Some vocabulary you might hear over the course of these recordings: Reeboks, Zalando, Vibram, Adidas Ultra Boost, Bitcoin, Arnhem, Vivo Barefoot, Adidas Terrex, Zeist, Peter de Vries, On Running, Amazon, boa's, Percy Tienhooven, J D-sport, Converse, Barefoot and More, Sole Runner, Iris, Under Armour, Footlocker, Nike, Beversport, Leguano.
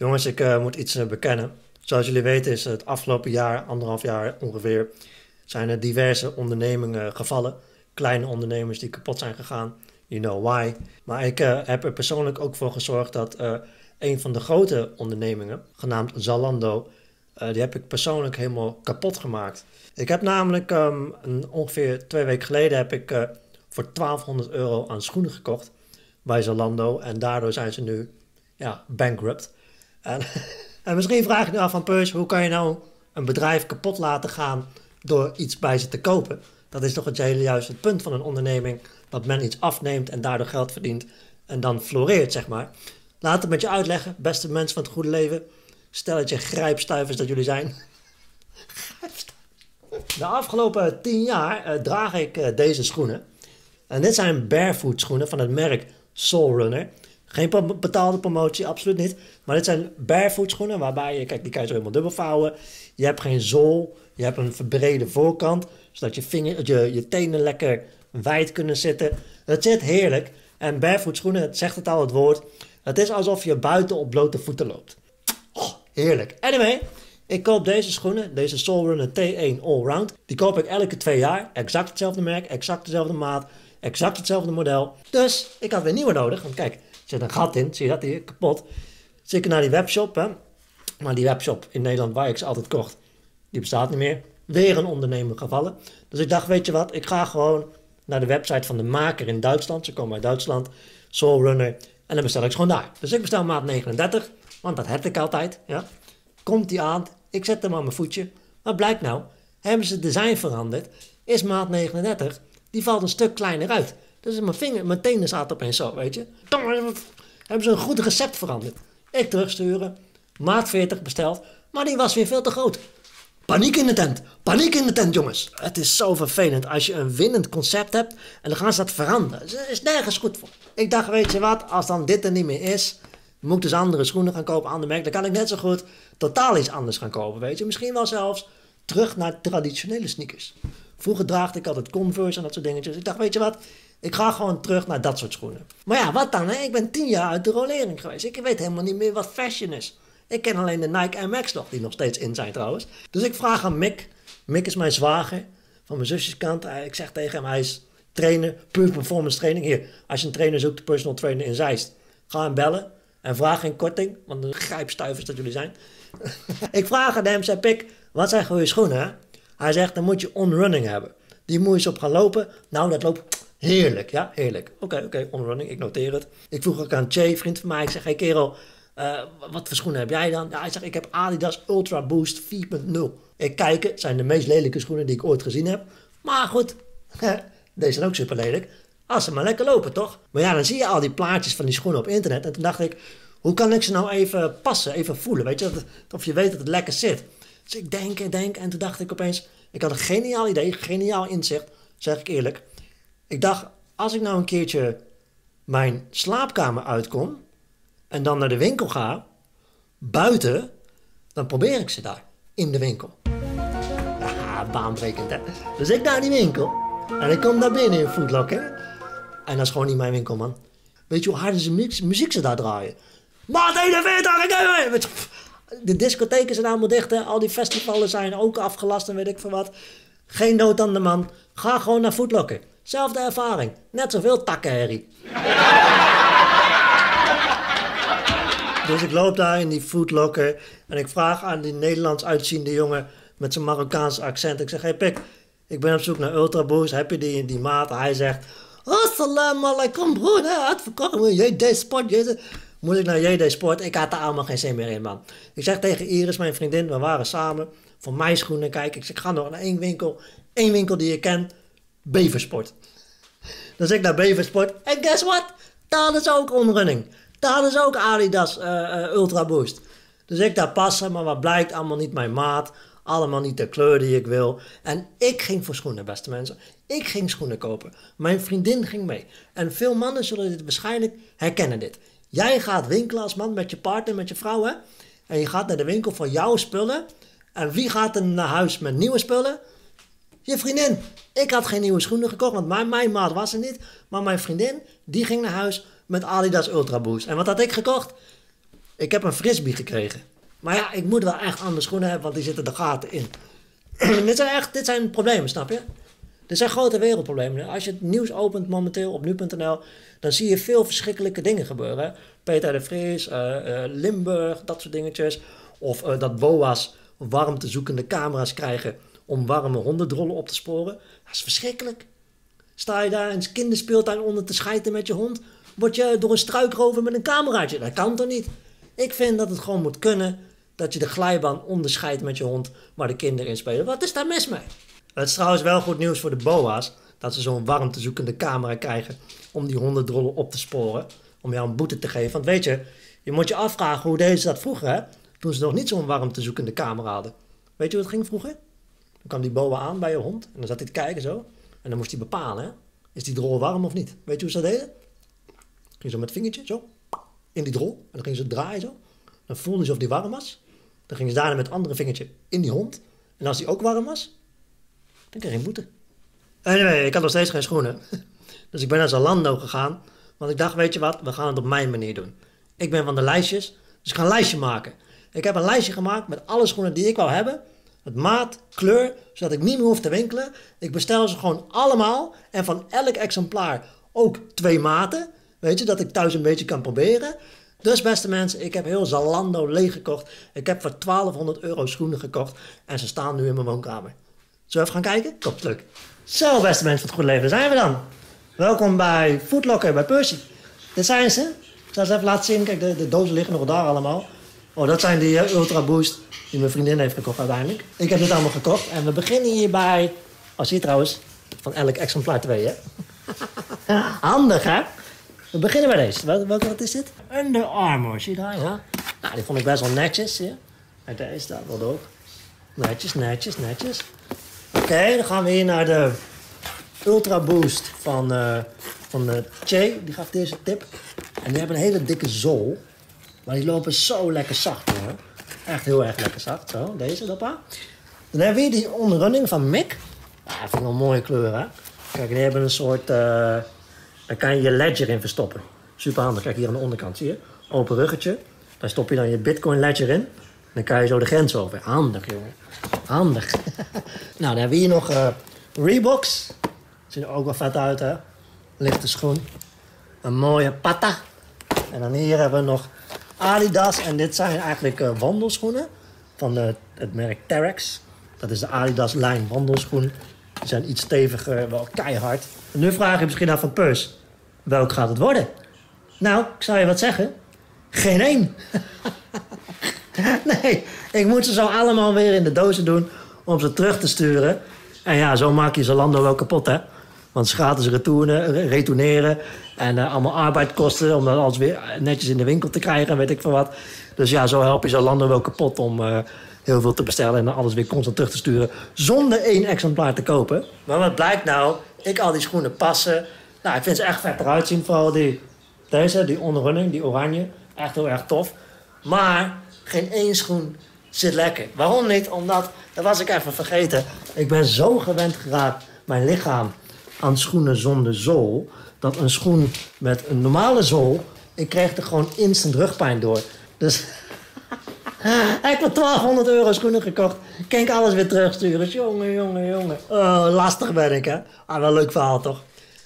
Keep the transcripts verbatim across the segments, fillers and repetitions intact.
Jongens, ik uh, moet iets uh, bekennen. Zoals jullie weten is het afgelopen jaar, anderhalf jaar ongeveer, zijn er diverse ondernemingen gevallen. Kleine ondernemers die kapot zijn gegaan. You know why. Maar ik uh, heb er persoonlijk ook voor gezorgd dat uh, een van de grote ondernemingen, genaamd Zalando, uh, die heb ik persoonlijk helemaal kapot gemaakt. Ik heb namelijk um, een, ongeveer twee weken geleden heb ik uh, voor twaalfhonderd euro aan schoenen gekocht bij Zalando. En daardoor zijn ze nu ja, bankrupt. En, en misschien vraag je nu af van Peurs, hoe kan je nou een bedrijf kapot laten gaan door iets bij ze te kopen? Dat is toch het hele juist het punt van een onderneming, dat men iets afneemt en daardoor geld verdient en dan floreert, zeg maar. Laat het met je uitleggen, beste mensen van het goede leven. Stel dat je grijpstuivers dat jullie zijn. De afgelopen tien jaar eh, draag ik eh, deze schoenen. En dit zijn barefoot schoenen van het merk Sole Runner. Geen betaalde promotie, absoluut niet. Maar dit zijn barefoot schoenen waarbij je, kijk, die kan je zo helemaal dubbel vouwen. Je hebt geen zool, je hebt een verbrede voorkant. Zodat je, vinger, je, je tenen lekker wijd kunnen zitten. Het zit heerlijk. En barefoot schoenen, het zegt het al, het woord. Het is alsof je buiten op blote voeten loopt. Oh, heerlijk. Anyway, ik koop deze schoenen, deze Sole Runner T één Allround. Die koop ik elke twee jaar. Exact hetzelfde merk, exact dezelfde maat, exact hetzelfde model. Dus ik had weer nieuwe nodig, want kijk. Er zit een gat in, zie je dat hier, kapot. Dus ik naar die webshop, hè. Maar die webshop in Nederland waar ik ze altijd kocht, die bestaat niet meer. Weer een ondernemer gevallen. Dus ik dacht, weet je wat, ik ga gewoon naar de website van de maker in Duitsland. Ze komen uit Duitsland, Sole Runner. En dan bestel ik ze gewoon daar. Dus ik bestel maat negenendertig, want dat heb ik altijd. Ja. Komt die aan, ik zet hem aan mijn voetje. Wat blijkt nou, hebben ze het design veranderd, is maat negenendertig, die valt een stuk kleiner uit. Dus mijn vinger, mijn tenen zaten opeens zo, weet je. Dan hebben ze een goed recept veranderd. Ik terugsturen, maat veertig besteld, maar die was weer veel te groot. Paniek in de tent, paniek in de tent jongens. Het is zo vervelend als je een winnend concept hebt en dan gaan ze dat veranderen. Dat is nergens goed voor. Ik dacht, weet je wat, als dan dit er niet meer is, moet ik dus andere schoenen gaan kopen, ander merk. Dan kan ik net zo goed totaal iets anders gaan kopen, weet je. Misschien wel zelfs terug naar traditionele sneakers. Vroeger draagde ik altijd Converse en dat soort dingetjes. Ik dacht, weet je wat, ik ga gewoon terug naar dat soort schoenen. Maar ja, wat dan? Hè? Ik ben tien jaar uit de rolering geweest. Ik weet helemaal niet meer wat fashion is. Ik ken alleen de Nike M X nog, die nog steeds in zijn trouwens. Dus ik vraag aan Mick. Mick is mijn zwager, van mijn zusjeskant. Ik zeg tegen hem, hij is trainer, puur performance training. Hier, als je een trainer zoekt, de personal trainer in Zeist, ga hem bellen en vraag geen korting, want de grijpstuivers dat jullie zijn. Ik vraag aan hem, zei Pik, wat zijn goede schoenen, hè? Hij zegt, dan moet je On Running hebben. Die moet je op gaan lopen. Nou, dat loopt heerlijk, ja, heerlijk. Oké, okay, oké, okay, On Running, ik noteer het. Ik vroeg ook aan Jay, vriend van mij. Ik zeg, hé hey kerel, uh, wat voor schoenen heb jij dan? Ja, hij zegt, ik heb Adidas Ultra Boost vier punt nul. Ik kijk, het zijn de meest lelijke schoenen die ik ooit gezien heb. Maar goed, deze zijn ook super lelijk. Als ze maar lekker lopen, toch? Maar ja, dan zie je al die plaatjes van die schoenen op internet. En toen dacht ik, hoe kan ik ze nou even passen, even voelen? Weet je, of je weet dat het lekker zit. Dus ik denk en denk en toen dacht ik opeens, ik had een geniaal idee, geniaal inzicht, zeg ik eerlijk. Ik dacht, als ik nou een keertje mijn slaapkamer uitkom en dan naar de winkel ga, buiten, dan probeer ik ze daar, in de winkel. Ja, baanbrekend hè. Dus ik naar die winkel en ik kom naar binnen in Footlocker. En dat is gewoon niet mijn winkel man. Weet je hoe hard de muziek, muziek ze daar draaien? Maat eenenveertig, ik heb het! De discotheken zijn allemaal dicht, hè? Al die festivals zijn ook afgelast en weet ik veel wat. Geen nood aan de man. Ga gewoon naar Footlocker. Zelfde ervaring. Net zoveel takkenherrie. Dus ik loop daar in die Footlocker en ik vraag aan die Nederlands uitziende jongen met zijn Marokkaanse accent. Ik zeg, hey Pik, ik ben op zoek naar Ultra Boost. Heb je die in die maat? Hij zegt, assalamu alaikum broeder, uitverkocht met J D-sport, Jezus. Moet ik naar J D-sport? Ik had daar allemaal geen zin meer in, man. Ik zeg tegen Iris, mijn vriendin, we waren samen. Voor mijn schoenen kijk. Ik zeg, ik ga nog naar één winkel. Eén winkel die je kent. Beversport. Dus ik naar Beversport. En guess what? Daar is ook On Running. Daar is ook Adidas uh, uh, Ultra Boost. Dus ik daar passen. Maar wat blijkt? Allemaal niet mijn maat. Allemaal niet de kleur die ik wil. En ik ging voor schoenen, beste mensen. Ik ging schoenen kopen. Mijn vriendin ging mee. En veel mannen zullen dit waarschijnlijk herkennen dit. Jij gaat winkelen als man met je partner, met je vrouw, hè? En je gaat naar de winkel voor jouw spullen. En wie gaat er naar huis met nieuwe spullen? Je vriendin. Ik had geen nieuwe schoenen gekocht, want mijn, mijn maat was er niet. Maar mijn vriendin, die ging naar huis met Adidas Ultra Boost. En wat had ik gekocht? Ik heb een frisbee gekregen. Maar ja, ik moet wel echt andere schoenen hebben, want die zitten de gaten in. dit, zijn echt, dit zijn problemen, snap je? Dit zijn grote wereldproblemen. Als je het nieuws opent momenteel op nu punt n l, dan zie je veel verschrikkelijke dingen gebeuren. Peter de Vries, uh, uh, Limburg, dat soort dingetjes. Of uh, dat boa's warmtezoekende camera's krijgen om warme hondendrollen op te sporen. Dat is verschrikkelijk. Sta je daar in een kinderspeeltuin onder te schijten met je hond, word je door een struikrover met een cameraatje. Dat kan toch niet? Ik vind dat het gewoon moet kunnen dat je de glijbaan onderscheidt met je hond waar de kinderen in spelen. Wat is daar mis mee? Het is trouwens wel goed nieuws voor de boa's dat ze zo'n warmtezoekende camera krijgen om die hondendrollen op te sporen, om jou een boete te geven. Want weet je, je moet je afvragen hoe deden ze dat vroeger, hè? Toen ze nog niet zo'n warmtezoekende camera hadden. Weet je hoe het ging vroeger? Dan kwam die boa aan bij je hond en dan zat hij te kijken zo. En dan moest hij bepalen, hè? Is die drol warm of niet? Weet je hoe ze dat deden? Ging zo met het vingertje, zo, in die drol. En dan gingen ze draaien, zo. Dan voelden ze of die warm was. Dan gingen ze daarna met het andere vingertje in die hond. En als die ook warm was, dan kreeg je een boete. Anyway, ik had nog steeds geen schoenen. Dus ik ben naar Zalando gegaan. Want ik dacht, weet je wat, we gaan het op mijn manier doen. Ik ben van de lijstjes, dus ik ga een lijstje maken. Ik heb een lijstje gemaakt met alle schoenen die ik wou hebben. Met maat, kleur, zodat ik niet meer hoef te winkelen. Ik bestel ze gewoon allemaal. En van elk exemplaar ook twee maten. Weet je, dat ik thuis een beetje kan proberen. Dus beste mensen, ik heb heel Zalando leeg gekocht. Ik heb voor twaalfhonderd euro schoenen gekocht. En ze staan nu in mijn woonkamer. Zullen we even gaan kijken? Komt leuk. Zo, beste mensen van het Goede Leven, daar zijn we dan. Welkom bij Footlocker, bij Percy. Dit zijn ze. Ik zal ze even laten zien. Kijk, de, de dozen liggen nog daar allemaal. Oh, dat zijn die uh, Ultra Boost die mijn vriendin heeft gekocht uiteindelijk. Ik heb dit allemaal gekocht en we beginnen hierbij. Oh, zie je trouwens, van elk exemplaar twee, hè? Handig, hè? We beginnen bij deze. Welke, welke wat is dit? Under Armour, zie je daar? Ja? Nou, die vond ik best wel netjes, zie je? En deze daar wel ook. Netjes, netjes, netjes. Oké, okay, dan gaan we hier naar de Ultra Boost van, uh, van uh, Che. Die gaf deze tip. En die hebben een hele dikke zool. Maar die lopen zo lekker zacht, hoor. Echt heel erg lekker zacht. Zo, deze, doppa. Dan hebben we hier die On Running van Mick. Ah, vind ik wel een mooie kleur, hè. Kijk, die hebben een soort... Uh, daar kan je je ledger in verstoppen. Super handig. Kijk, hier aan de onderkant, zie je? Open ruggetje. Daar stop je dan je Bitcoin ledger in. Dan kan je zo de grens over. Handig, jongen. Handig. Nou, dan hebben we hier nog uh, Reeboks. Ziet er ook wel vet uit, hè. Lichte schoen. Een mooie pata. En dan hier hebben we nog... Adidas, en dit zijn eigenlijk uh, wandelschoenen van de, het merk Terrex. Dat is de Adidas-lijn wandelschoen. Die zijn iets steviger, wel keihard. En nu vraag je misschien af van Peus, welk gaat het worden? Nou, ik zou je wat zeggen. Geen één. Nee, ik moet ze zo allemaal weer in de dozen doen om ze terug te sturen. En ja, zo maak je Zalando wel kapot, hè. Want ze gratis retournen, retourneren en uh, allemaal arbeid kosten om dat alles weer netjes in de winkel te krijgen en weet ik van wat. Dus ja, zo help je Zalando wel kapot om uh, heel veel te bestellen en dan alles weer constant terug te sturen zonder één exemplaar te kopen. Maar wat blijkt nou? Ik al die schoenen passen. Nou, ik vind ze echt vet eruit zien, vooral die, deze, die On Running, die oranje. Echt heel erg tof. Maar geen één schoen zit lekker. Waarom niet? Omdat, dat was ik even vergeten, ik ben zo gewend geraakt, mijn lichaam, aan schoenen zonder zool, dat een schoen met een normale zool, ik kreeg er gewoon instant rugpijn door. Dus ik heb voor twaalfhonderd euro schoenen gekocht, kan ik alles weer terugsturen. Dus jongen, jongen, jongen. Uh, lastig ben ik, hè? Ah, wel leuk verhaal, toch?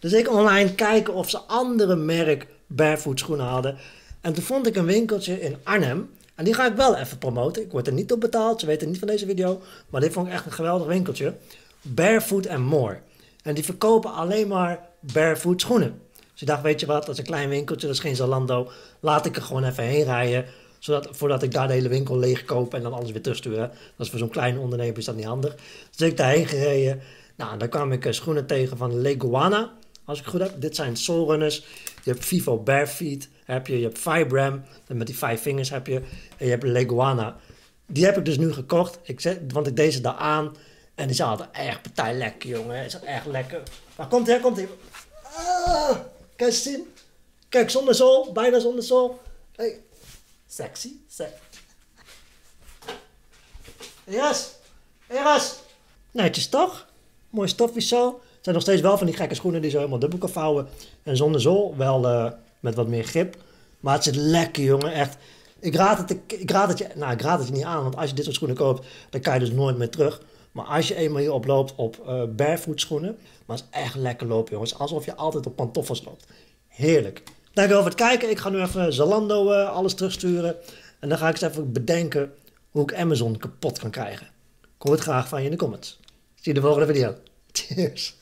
Dus ik online kijken of ze andere merk barefoot schoenen hadden. En toen vond ik een winkeltje in Arnhem. En die ga ik wel even promoten. Ik word er niet op betaald, ze weten niet van deze video. Maar dit vond ik echt een geweldig winkeltje. Barefoot and More. En die verkopen alleen maar barefoot schoenen. Dus ik dacht, weet je wat, dat is een klein winkeltje, dat is geen Zalando. Laat ik er gewoon even heen rijden, zodat, voordat ik daar de hele winkel leeg koop en dan alles weer terugsturen. Dat is voor zo'n klein ondernemer is dat niet handig. Dus ik daarheen gereden. Nou, daar kwam ik schoenen tegen van Leguano, als ik het goed heb. Dit zijn Sole Runners. Je hebt Vivo Barefoot, heb je, je hebt Vibram, en met die vijf vingers heb je. En je hebt Leguano. Die heb ik dus nu gekocht, ik zet, want ik deed ze daar aan. En die zaten echt partij lekker, jongen. Is dat echt lekker. Maar komt hij, komt hij. Ah, kan je zien? Kijk, zonder zool, bijna zonder zool. Hey. Sexy, sexy. Iris, Iris. Netjes toch? Mooi stofje zo. Het zijn nog steeds wel van die gekke schoenen die zo helemaal dubbel kan vouwen. En zonder zool wel uh, met wat meer grip. Maar het zit lekker, jongen. Echt. Ik raad het, ik, ik raad het je, nou, ik raad het je niet aan, want als je dit soort schoenen koopt, dan kan je dus nooit meer terug. Maar als je eenmaal hierop loopt op uh, barefoot schoenen, maar het is echt lekker lopen, jongens. Alsof je altijd op pantoffels loopt. Heerlijk. Dankjewel voor het kijken. Ik ga nu even Zalando uh, alles terugsturen. En dan ga ik eens even bedenken hoe ik Amazon kapot kan krijgen. Ik hoor het graag van je in de comments. Zie je de volgende video. Cheers.